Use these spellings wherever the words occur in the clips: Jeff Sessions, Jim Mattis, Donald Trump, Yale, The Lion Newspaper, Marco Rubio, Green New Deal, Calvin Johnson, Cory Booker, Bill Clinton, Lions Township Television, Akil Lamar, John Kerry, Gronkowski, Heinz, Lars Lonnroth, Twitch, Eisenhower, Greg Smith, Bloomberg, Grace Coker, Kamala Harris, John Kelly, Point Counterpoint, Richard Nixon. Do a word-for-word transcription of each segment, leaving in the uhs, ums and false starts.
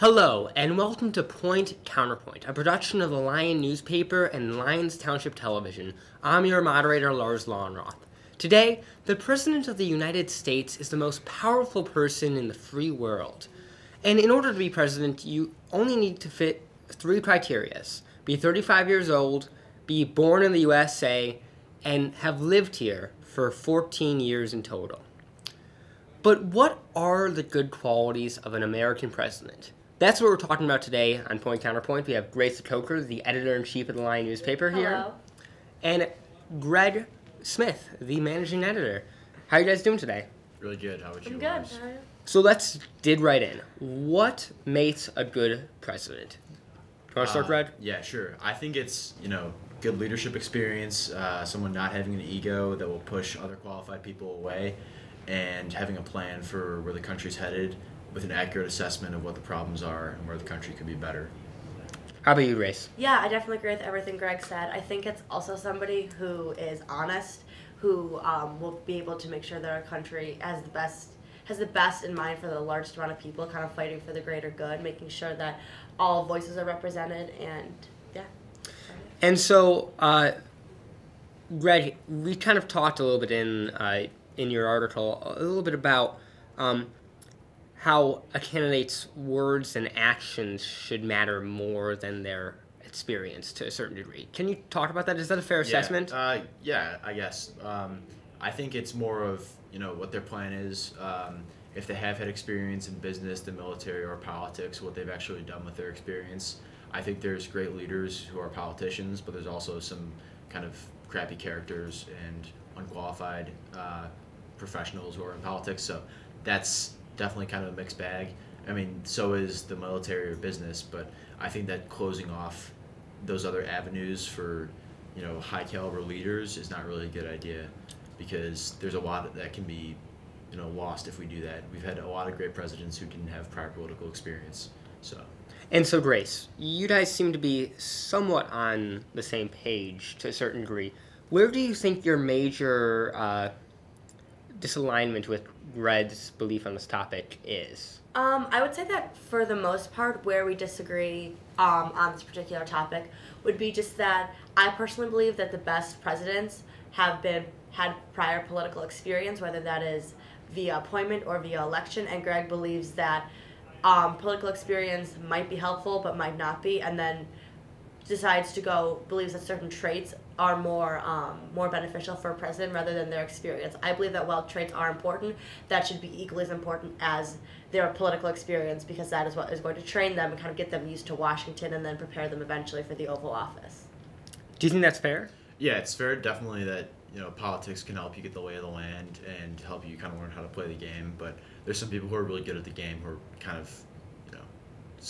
Hello, and welcome to Point Counterpoint, a production of the Lion Newspaper and Lions Township Television. I'm your moderator, Lars Lonnroth. Today, the President of the United States is the most powerful person in the free world. And in order to be president, you only need to fit three criteria: be thirty-five years old, be born in the U S A, and have lived here for fourteen years in total. But what are the good qualities of an American president? That's what we're talking about today on Point Counterpoint. We have Grace Coker, the editor-in-chief of the Lion Newspaper here. Hello. And Greg Smith, the managing editor. How are you guys doing today? Really good. How about you? I'm good. How are you? So let's dig right in. What makes a good president? Do you want to start, uh, Greg? Yeah, sure. I think it's, you know, good leadership experience, uh, someone not having an ego that will push other qualified people away, and having a plan for where the country's headed, with an accurate assessment of what the problems are and where the country could be better. How about you, Grace? Yeah, I definitely agree with everything Greg said. I think it's also somebody who is honest, who um, will be able to make sure that our country has the best has the best in mind for the largest amount of people, kind of fighting for the greater good, making sure that all voices are represented, and yeah. And so, uh, Greg, we kind of talked a little bit in uh, in your article a little bit about um, how a candidate's words and actions should matter more than their experience to a certain degree. Can you talk about that? Is that a fair assessment? Yeah, uh, yeah I guess. Um, I think it's more of, you know, what their plan is. Um, if they have had experience in business, the military, or politics, what they've actually done with their experience. I think there's great leaders who are politicians, but there's also some kind of crappy characters and unqualified uh, professionals who are in politics. So that's definitely kind of a mixed bag. I mean, so is the military or business, but I think that closing off those other avenues for, you know, high caliber leaders is not really a good idea, because there's a lot that can be, you know, lost if we do that. We've had a lot of great presidents who didn't have prior political experience. So. And so, Grace, you guys seem to be somewhat on the same page to a certain degree. Where do you think your major uh, disalignment with Greg's belief on this topic is? Um, I would say that for the most part, where we disagree um, on this particular topic would be just that I personally believe that the best presidents have been had prior political experience, whether that is via appointment or via election, and Greg believes that Um, political experience might be helpful but might not be, and then decides to go, believes that certain traits are more um, more beneficial for a president rather than their experience. I believe that while traits are important, that should be equally as important as their political experience, because that is what is going to train them and kind of get them used to Washington and then prepare them eventually for the Oval Office. Do you think that's fair? Yeah, it's fair, definitely, that, you know, politics can help you get the lay of the land and help you kind of learn how to play the game, but there's some people who are really good at the game who are kind of, you know,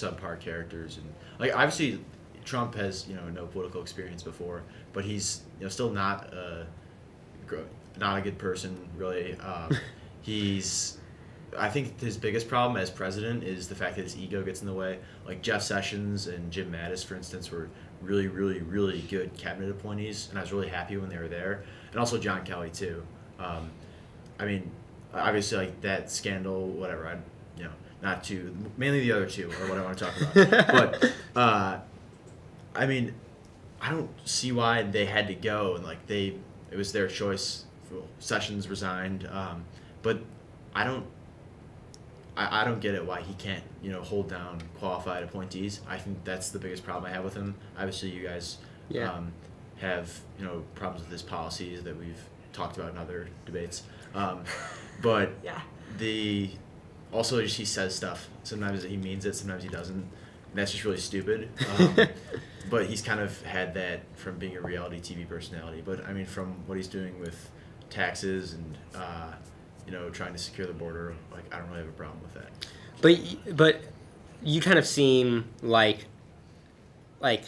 subpar characters. And, like, obviously Trump has, you know, no political experience before, but he's, you know, still not a, not a good person, really. Um, he's, I think his biggest problem as president is the fact that his ego gets in the way. Like, Jeff Sessions and Jim Mattis, for instance, were really, really, really good cabinet appointees, and I was really happy when they were there. And also John Kelly, too. Um, I mean, obviously, like, that scandal, whatever, I, you know, not too, mainly the other two are what I want to talk about. But, uh, I mean, I don't see why they had to go, and, like, they, it was their choice. Sessions resigned, um, but I don't, I, I don't get it why he can't, you know, hold down qualified appointees. I think that's the biggest problem I have with him. Obviously, you guys, yeah. um, have, you know, problems with his policies that we've talked about in other debates. Um, but yeah. the also just he says stuff. Sometimes he means it, sometimes he doesn't. And that's just really stupid. Um, but he's kind of had that from being a reality T V personality. But, I mean, from what he's doing with taxes and, uh, you know, trying to secure the border, like, I don't really have a problem with that. But, but you kind of seem like, like,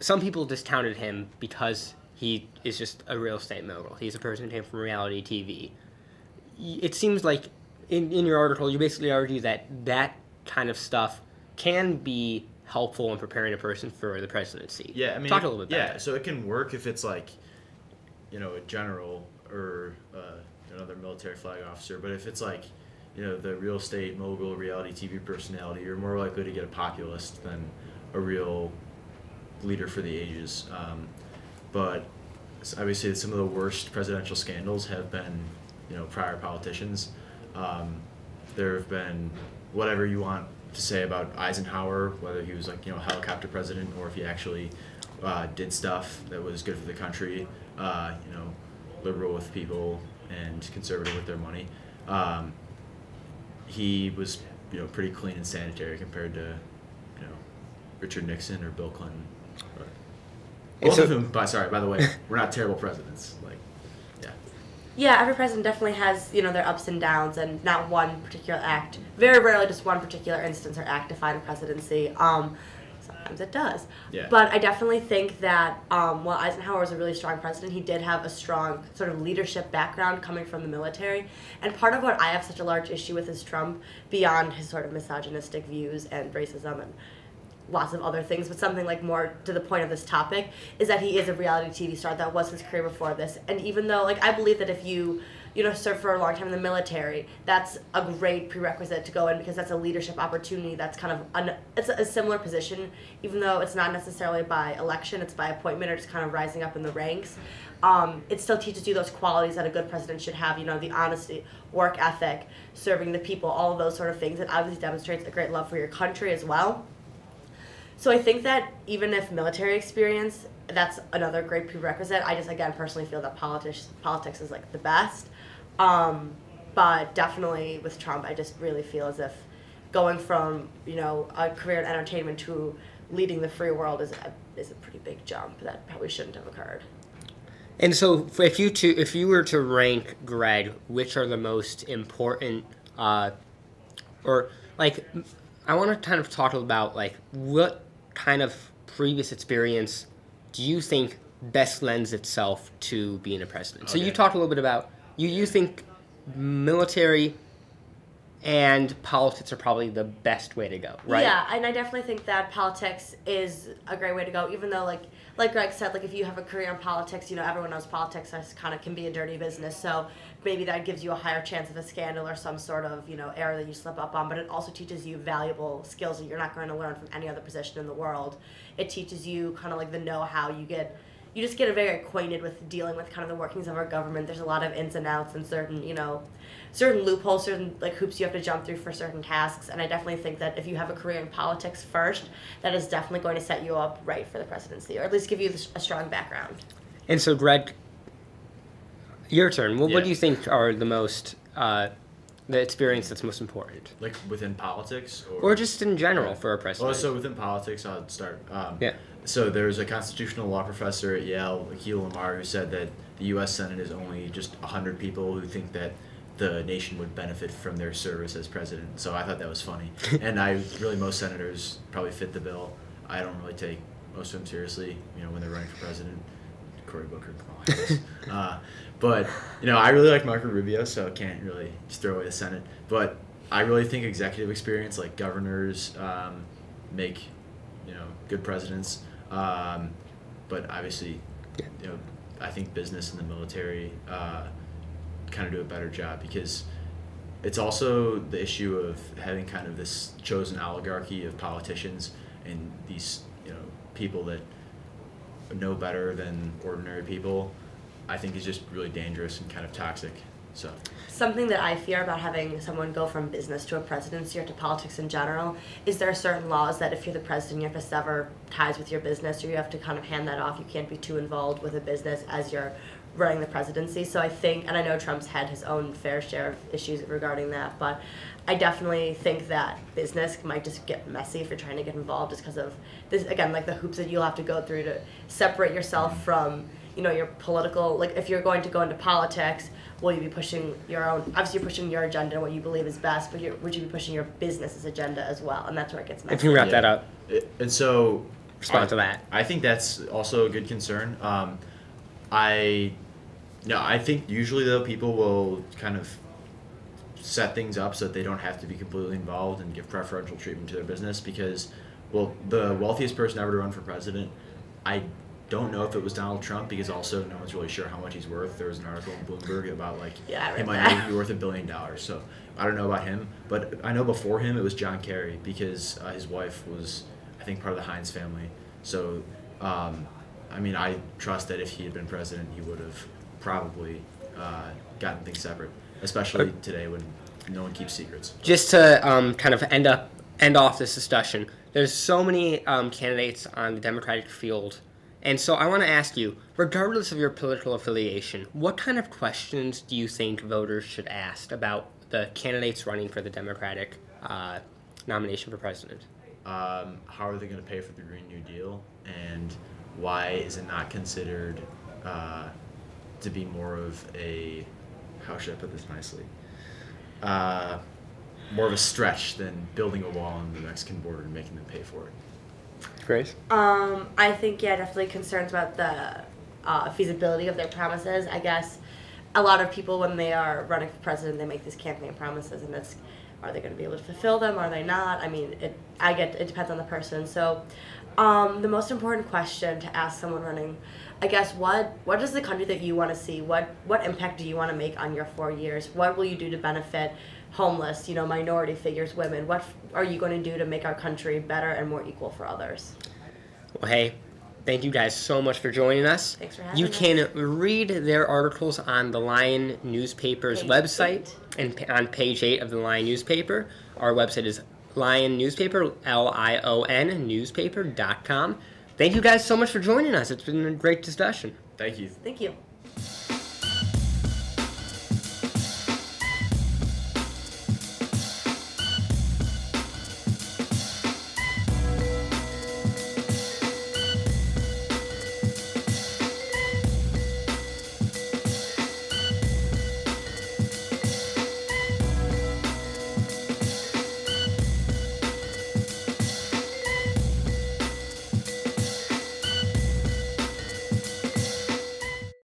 some people discounted him because he is just a real estate mogul. He's a person who came from reality T V. It seems like in, in your article you basically argue that that kind of stuff can be helpful in preparing a person for the presidency. Yeah, I mean, talk a little bit about that. Yeah, so it can work if it's, like, you know, a general or uh, another military flag officer. But if it's, like, you know, the real estate mogul, reality T V personality, you're more likely to get a populist than a real leader for the ages. Um, but I would say that some of the worst presidential scandals have been, you know, prior politicians. Um, there have been whatever you want to say about Eisenhower, whether he was like, you know, helicopter president or if he actually uh, did stuff that was good for the country, uh, you know, liberal with people and conservative with their money. Um, he was, you know, pretty clean and sanitary compared to, you know, Richard Nixon or Bill Clinton. Right. Both so, of them, by, sorry, by the way, we're not terrible presidents. Like, yeah. Yeah, every president definitely has, you know, their ups and downs, and not one particular act. Very rarely does one particular instance or act define a presidency. Um, sometimes it does. Yeah. But I definitely think that um, while Eisenhower was a really strong president, he did have a strong sort of leadership background coming from the military. And part of what I have such a large issue with is Trump, beyond his sort of misogynistic views and racism and lots of other things, but something like more to the point of this topic is that he is a reality T V star. That was his career before this. And even though, like, I believe that if you, you know, serve for a long time in the military, that's a great prerequisite to go in, because that's a leadership opportunity. That's kind of, an, it's a, a similar position, even though it's not necessarily by election, it's by appointment or just kind of rising up in the ranks. Um, it still teaches you those qualities that a good president should have, you know, the honesty, work ethic, serving the people, all of those sort of things. It obviously demonstrates a great love for your country as well. So I think that even if military experience, that's another great prerequisite. I just, again, personally feel that politics, politics is like the best. Um, but definitely with Trump, I just really feel as if going from, you know, a career in entertainment to leading the free world is a, is a pretty big jump that probably shouldn't have occurred. And so if you, to, if you were to rank, Greg, which are the most important, uh, or like, I want to kind of talk about like what kind of previous experience do you think best lends itself to being a president? Okay. So you talked a little bit about, you, you think military and politics are probably the best way to go, right? Yeah, and I definitely think that politics is a great way to go, even though, like like Greg said, like if you have a career in politics, you know, everyone knows politics kind of can be a dirty business, so maybe that gives you a higher chance of a scandal or some sort of, you know, error that you slip up on, but it also teaches you valuable skills that you're not going to learn from any other position in the world. It teaches you kind of like the know-how you get. You just get very acquainted with dealing with kind of the workings of our government. There's a lot of ins and outs and certain, you know, certain loopholes, certain like hoops you have to jump through for certain tasks. And I definitely think that if you have a career in politics first, that is definitely going to set you up right for the presidency, or at least give you a strong background. And so, Greg, your turn. Well, yeah. What do you think are the most, uh, the experience that's most important? Like within politics? Or, or just in general for a president? Well, so within politics, I'll start. Um, yeah. So there was a constitutional law professor at Yale, Akil Lamar, who said that the U S Senate is only just one hundred people who think that the nation would benefit from their service as president. So I thought that was funny. And I really, most senators probably fit the bill. I don't really take most of them seriously, you know, when they're running for president. Cory Booker, Kamala Harris. uh, but, you know, I really like Marco Rubio, so I can't really just throw away the Senate. But I really think executive experience, like governors, um, make, you know, good presidents. Um, but obviously, you know, I think business and the military uh, kind of do a better job, because it's also the issue of having kind of this chosen oligarchy of politicians and these, you know, people that know better than ordinary people. I think is just really dangerous and kind of toxic. So something that I fear about having someone go from business to a presidency or to politics in general is there are certain laws that if you're the president, you have to sever ties with your business, or you have to kind of hand that off. You can't be too involved with a business as you're running the presidency. So I think, and I know Trump's had his own fair share of issues regarding that, but I definitely think that business might just get messy if you're trying to get involved, just because of this, again, like the hoops that you'll have to go through to separate yourself from, you know, your political, like if you're going to go into politics, will you be pushing your own, obviously you're pushing your agenda and what you believe is best, but you're, would you be pushing your business's agenda as well? And that's where it gets messy. If you wrap yeah. that up. It, and so... Respond I, to that. I think that's also a good concern. Um, I, no, I think usually though people will kind of set things up so that they don't have to be completely involved and give preferential treatment to their business because, well, the wealthiest person ever to run for president, I Don't know if it was Donald Trump, because also no one's really sure how much he's worth. There was an article in Bloomberg about like yeah, he might not be worth a billion dollars. So I don't know about him, but I know before him it was John Kerry, because uh, his wife was, I think, part of the Heinz family. So um, I mean, I trust that if he had been president, he would have probably uh, gotten things separate, especially today when no one keeps secrets. Just to um, kind of end up end off this discussion, there's so many um, candidates on the Democratic field. And so I want to ask you, regardless of your political affiliation, what kind of questions do you think voters should ask about the candidates running for the Democratic uh, nomination for president? Um, how are they going to pay for the Green New Deal? And why is it not considered uh, to be more of a, how should I put this nicely, uh, more of a stretch than building a wall on the Mexican border and making them pay for it? Grace? Um, I think, yeah, definitely concerns about the uh, feasibility of their promises. I guess a lot of people, when they are running for president, they make these campaign promises, and that's, are they going to be able to fulfill them? Are they not? I mean, it, I get, it depends on the person. So um, the most important question to ask someone running, I guess, what what is the country that you want to see? What, what impact do you want to make on your four years? What will you do to benefit homeless, you know, minority figures, women? What f are you going to do to make our country better and more equal for others? Well, hey, thank you guys so much for joining us. Thanks for having you us. You can read their articles on the Lion Newspaper's page website eight. and on page eight of the Lion Newspaper. Our website is Lion Newspaper, L I O N, newspaper dot com. Thank you guys so much for joining us. It's been a great discussion. Thank you. Thank you.